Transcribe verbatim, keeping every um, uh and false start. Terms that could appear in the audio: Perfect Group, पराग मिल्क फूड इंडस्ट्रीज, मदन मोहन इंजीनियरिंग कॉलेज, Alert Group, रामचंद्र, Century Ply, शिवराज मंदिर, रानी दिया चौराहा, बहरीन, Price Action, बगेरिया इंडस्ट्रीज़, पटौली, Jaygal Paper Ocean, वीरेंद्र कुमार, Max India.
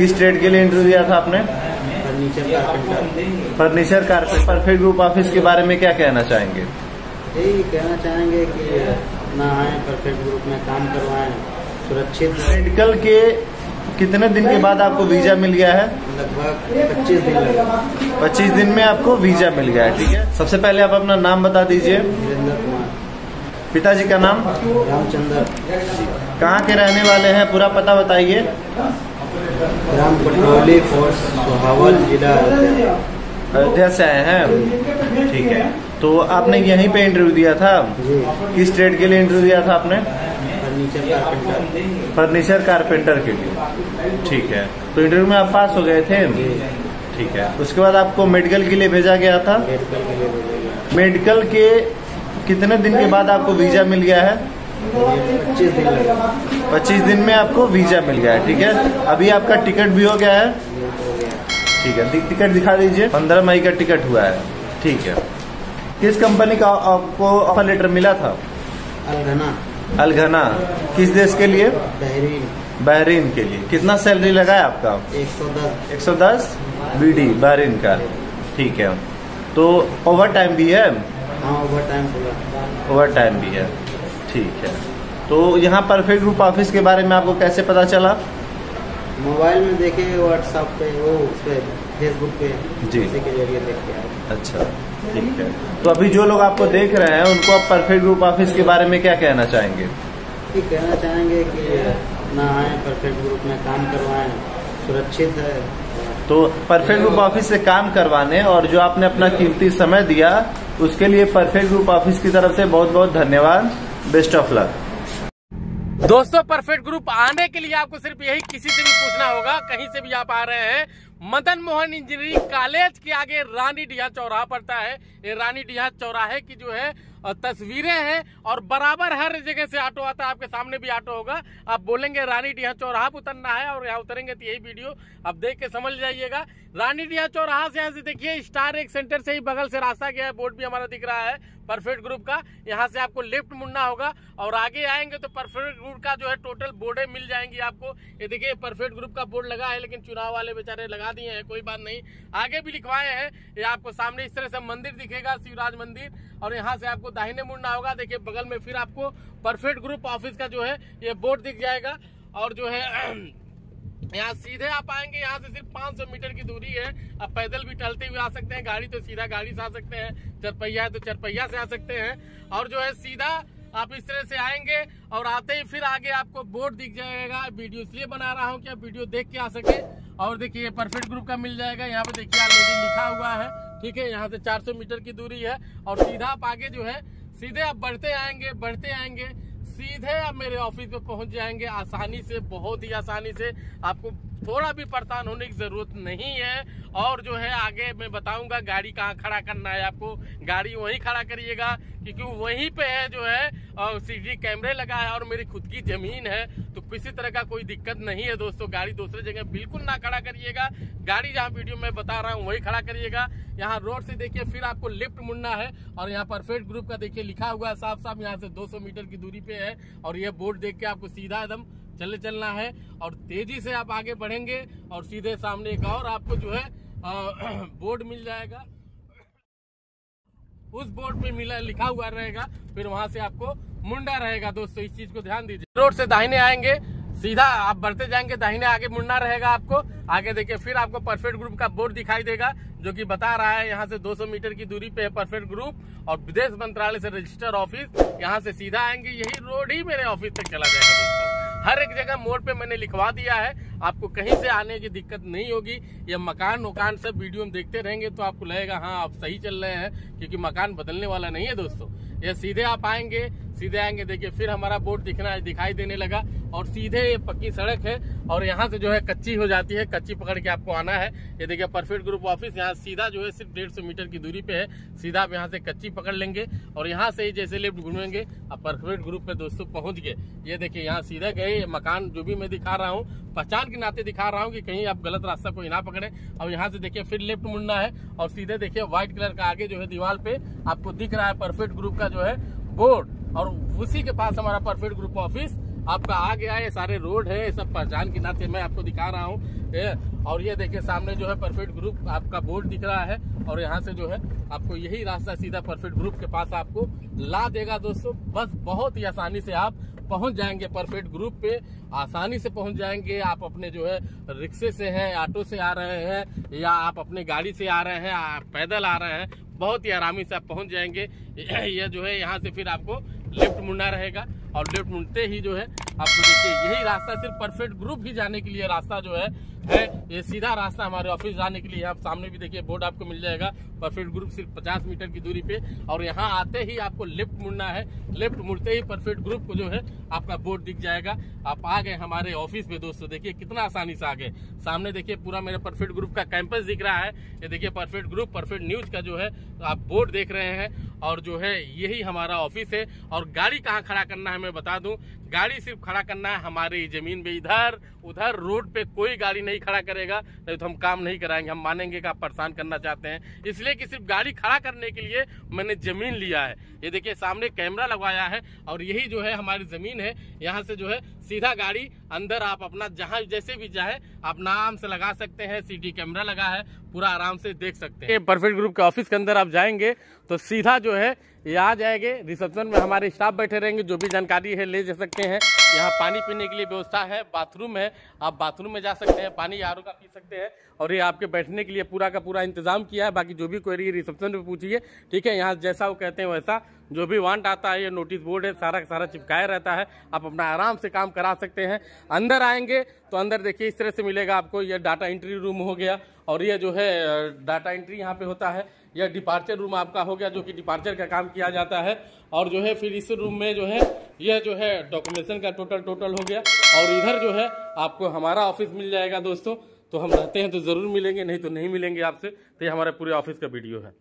किस ट्रेड के लिए इंटरव्यू दिया था आपने? Furniture carpenter. Perfect group office के बारे में क्या कहना चाहेंगे? यही कहना चाहेंगे कि अपना आए, परफेक्ट ग्रुप में काम करवाएं, सुरक्षित। मेडिकल के कितने दिन के बाद आपको वीजा मिल गया है? लगभग पच्चीस दिन लगा। पच्चीस दिन में आपको वीजा मिल गया है, ठीक है। सबसे पहले आप अपना नाम बता दीजिए। वीरेंद्र कुमार। पिताजी का नाम? रामचंद्र। कहाँ के रहने वाले हैं, पूरा पता बताइए। ग्राम पटौली, फोर्स सोहावल, जिला अयोध्या से आए हैं, ठीक है। तो आपने यहीं पे इंटरव्यू दिया था? किस ट्रेड के लिए इंटरव्यू दिया था आपने? फर्नीचर कारपेंटर के लिए, ठीक है। तो इंटरव्यू में आप पास हो गए थे, ठीक है। उसके बाद आपको मेडिकल के लिए भेजा गया था? मेडिकल के कितने दिन के बाद आपको वीजा मिल गया है? पच्चीस दिन लगा। पच्चीस दिन में आपको वीजा मिल गया है, ठीक है। अभी आपका टिकट भी हो गया है, ठीक है। टिकट दिखा दीजिए। पंद्रह मई का टिकट हुआ है, ठीक है। किस कंपनी का आपको ऑफर लेटर मिला था? अलघना। अलघना किस देश के लिए? बहरीन। बहरीन के लिए। कितना सैलरी लगा है आपका? एक सौ दस। एक सौ दस बी डी बहरीन का, ठीक है। तो ओवर टाइम भी है? हाँ, ओवर टाइम पूरा। ओवर टाइम भी है, ठीक है। तो यहाँ परफेक्ट ग्रुप ऑफिस के बारे में आपको कैसे पता चला? मोबाइल में देखे, व्हाट्सएप पे, वो उस पे, फेसबुक पे, जी के जरिए देख के आए। अच्छा, ठीक है। तो अभी जो लोग आपको देख रहे हैं उनको आप परफेक्ट ग्रुप ऑफिस के बारे में क्या कहना चाहेंगे? ठीक कहना चाहेंगे कि अपना आए, परफेक्ट ग्रुप में काम करवाएं, सुरक्षित है। तो परफेक्ट ग्रुप ऑफिस से काम करवाने और जो आपने अपना कीमती समय दिया उसके लिए परफेक्ट ग्रुप ऑफिस की तरफ से बहुत बहुत धन्यवाद। Best of luck. दोस्तों, परफेक्ट ग्रुप आने के लिए आपको सिर्फ यही किसी से भी पूछना होगा, कहीं से भी आप आ रहे हैं, मदन मोहन इंजीनियरिंग कॉलेज के आगे रानी दिया चौराहा पड़ता है। ये रानी दिया चौराहे की जो है तस्वीरें हैं और बराबर हर जगह से ऑटो आता है, आपके सामने भी ऑटो होगा। आप बोलेंगे रानी दिया चौराहा उतरना है और यहाँ उतरेंगे, तो यही वीडियो आप देख के समझ जाइएगा। रानी दिया चौराहा से यहाँ से देखिए स्टार एक सेंटर से ही बगल से रास्ता गया है, बोर्ड भी हमारा दिख रहा है परफेक्ट ग्रुप का। यहाँ से आपको लेफ्ट मुड़ना होगा और आगे आएंगे तो परफेक्ट ग्रुप का जो है टोटल बोर्डे मिल जाएंगी आपको। ये देखिए परफेक्ट ग्रुप का बोर्ड लगा है, लेकिन चुनाव वाले बेचारे लगा दिए हैं, कोई बात नहीं, आगे भी लिखवाए हैं। ये आपको सामने इस तरह से मंदिर दिखेगा, शिवराज मंदिर, और यहाँ से आपको दाहिने मुड़ना होगा। देखिए बगल में फिर आपको परफेक्ट ग्रुप ऑफिस का जो है ये बोर्ड दिख जाएगा और जो है यहाँ सीधे आप आएंगे। यहाँ से सिर्फ पाँच सौ मीटर की दूरी है, आप पैदल भी टहलते हुए आ सकते हैं, गाड़ी तो सीधा गाड़ी से आ सकते हैं, चरपहिया है तो चरपहिया से आ सकते हैं। और जो है सीधा आप इस तरह से आएंगे और आते ही फिर आगे आपको बोर्ड दिख जाएगा। वीडियो इसलिए बना रहा हूँ कि आप वीडियो देख के आ सके। और देखिए परफेक्ट ग्रुप का मिल जाएगा, यहाँ पे देखिए ऑलरेडी लिखा हुआ है, ठीक है। यहाँ से चार सौ मीटर की दूरी है और सीधा आप आगे जो है सीधे आप बढ़ते आएंगे, बढ़ते आएंगे, सीधे आप मेरे ऑफिस पे पहुंच जाएंगे आसानी से, बहुत ही आसानी से। आपको थोड़ा भी परेशान होने की जरूरत नहीं है। और जो है आगे मैं बताऊंगा गाड़ी कहाँ खड़ा करना है, आपको गाड़ी वहीं खड़ा करिएगा, क्योंकि वहीं पे है जो है और सीसी कैमरे लगा है और मेरी खुद की जमीन है, तो किसी तरह का कोई दिक्कत नहीं है दोस्तों। गाड़ी दूसरे जगह बिल्कुल ना खड़ा करिएगा, गाड़ी जहाँ वीडियो में बता रहा हूँ वही खड़ा करिएगा। यहाँ रोड से देखिए फिर आपको लेफ्ट मुड़ना है और यहाँ परफेक्ट ग्रुप का देखिए लिखा हुआ है साफ साफ, यहाँ से दो सौ मीटर की दूरी पे है। और ये बोर्ड देख के आपको सीधा एकदम चले चलना है और तेजी से आप आगे बढ़ेंगे और सीधे सामने एक और आपको जो है बोर्ड मिल जाएगा, उस बोर्ड पे मिला लिखा हुआ रहेगा, फिर वहाँ से आपको मुड़ना रहेगा। दोस्तों इस चीज को ध्यान दीजिए, रोड से दाहिने आएंगे, सीधा आप बढ़ते जाएंगे, दाहिने आगे मुड़ना रहेगा आपको। आगे देखिए फिर आपको परफेक्ट ग्रुप का बोर्ड दिखाई देगा, जो कि बता रहा है यहाँ से दो सौ मीटर की दूरी पे है परफेक्ट ग्रुप और विदेश मंत्रालय से रजिस्टर ऑफिस। यहाँ से सीधा आएंगे, यही रोड ही मेरे ऑफिस तक चला जाएगा दोस्तों। हर एक जगह मोड़ पे मैंने लिखवा दिया है, आपको कहीं से आने की दिक्कत नहीं होगी। ये मकान वकान सब वीडियो में देखते रहेंगे तो आपको लगेगा हाँ आप सही चल रहे हैं, क्योंकि मकान बदलने वाला नहीं है दोस्तों। ये सीधे आप आएंगे, सीधे आएंगे, देखिए फिर हमारा बोर्ड दिखना दिखाई देने लगा और सीधे ये पक्की सड़क है और यहाँ से जो है कच्ची हो जाती है, कच्ची पकड़ के आपको आना है। ये देखिए परफेक्ट ग्रुप ऑफिस यहाँ सीधा जो है सिर्फ डेढ़ सौ मीटर की दूरी पे है, सीधा आप यहाँ से कच्ची पकड़ लेंगे और यहाँ से ही जैसे लेफ्ट घूमेंगे आप परफेक्ट ग्रुप पे दोस्तों पहुँच गए। ये देखिए यहाँ सीधा गए, मकान जो भी मैं दिखा रहा हूँ पहचान के नाते दिखा रहा हूँ कि कहीं आप गलत रास्ता कोई ना पकड़े। और यहाँ से देखिए फिर लेफ्ट मुड़ना है और सीधे देखिए व्हाइट कलर का आगे जो है दीवार पे आपको दिख रहा है परफेक्ट ग्रुप का जो है बोर्ड और उसी के पास हमारा परफेक्ट ग्रुप ऑफिस आपका आ गया है। सारे रोड है, सब पहचान के नाते मैं आपको दिखा रहा हूँ। सकते हैं। और ये देखिए सामने जो है परफेक्ट ग्रुप आपका बोर्ड दिख रहा है और यहाँ से जो है आपको यही रास्ता सीधा परफेक्ट ग्रुप के पास आपको ला देगा दोस्तों। बस बहुत ही आसानी से आप पहुंच जाएंगे परफेक्ट ग्रुप पे, आसानी से पहुंच जाएंगे। आप अपने जो है रिक्शे से हैं, ऑटो से आ रहे हैं या आप अपने गाड़ी से आ रहे हैं, आप पैदल आ रहे हैं, बहुत ही आरामी से आप पहुंच जाएंगे। यह जो है यहाँ से फिर आपको लेफ्ट मुड़ना रहेगा और लेफ्ट मुड़ते ही जो है आपको देखिए यही रास्ता सिर्फ परफेक्ट ग्रुप ही जाने के लिए रास्ता जो है है ये सीधा रास्ता हमारे ऑफिस जाने के लिए। आप सामने भी देखिए बोर्ड आपको मिल जाएगा परफेक्ट ग्रुप सिर्फ पचास मीटर की दूरी पे। और यहाँ आते ही आपको लेफ्ट मुड़ना है, लेफ्ट मुड़ते ही परफेक्ट ग्रुप को जो है आपका बोर्ड दिख जाएगा। आप आ गए हमारे ऑफिस में दोस्तों, देखिए कितना आसानी से आ गए। सामने देखिए पूरा मेरा परफेक्ट ग्रुप का कैंपस दिख रहा है। ये देखिए परफेक्ट ग्रुप परफेक्ट न्यूज का जो है आप बोर्ड देख रहे हैं और जो है यही हमारा ऑफिस है। और गाड़ी कहाँ खड़ा करना है मैं बता दूं, गाड़ी सिर्फ खड़ा करना है हमारी जमीन पे। इधर उधर रोड पे कोई गाड़ी नहीं खड़ा करेगा, नहीं तो हम काम नहीं कराएंगे। हम मानेंगे कि आप परेशान करना चाहते हैं, इसलिए कि सिर्फ गाड़ी खड़ा करने के लिए मैंने जमीन लिया है। ये देखिए सामने कैमरा लगवाया है और यही जो है हमारी जमीन है। यहाँ से जो है सीधा गाड़ी अंदर आप अपना जहाँ जैसे भी जाए आप नाम से लगा सकते हैं। सीडी कैमरा लगा है, पूरा आराम से देख सकते हैं। परफेक्ट ग्रुप के ऑफिस के अंदर आप जाएंगे तो सीधा जो है ये आ जाएंगे। रिसेप्शन में हमारे स्टाफ बैठे रहेंगे, जो भी जानकारी है ले जा सकते हैं। यहाँ पानी पीने के लिए व्यवस्था है, बाथरूम है, आप बाथरूम में जा सकते हैं, पानी आर ओ का पी सकते हैं। और ये आपके बैठने के लिए पूरा का पूरा इंतजाम किया है। बाकी जो भी क्वेरी रिसेप्शन पे पूछिए, ठीक है। यहाँ जैसा वो कहते हैं वैसा जो भी वांट आता है, ये नोटिस बोर्ड है, सारा सारा चिपकाया रहता है। आप अपना आराम से काम करा सकते हैं। अंदर आएंगे तो अंदर देखिए इस तरह से मिलेगा आपको। यह डाटा एंट्री रूम हो गया और यह जो है डाटा एंट्री यहाँ पे होता है। यह डिपार्चर रूम आपका हो गया, जो कि डिपार्चर का काम किया जाता है। और जो है फिर इस रूम में जो है यह जो है डॉक्यूमेंटेशन का टोटल टोटल हो गया। और इधर जो है आपको हमारा ऑफिस मिल जाएगा दोस्तों। तो हम रहते हैं तो ज़रूर मिलेंगे, नहीं तो नहीं मिलेंगे आपसे। तो ये हमारे पूरे ऑफिस का वीडियो है।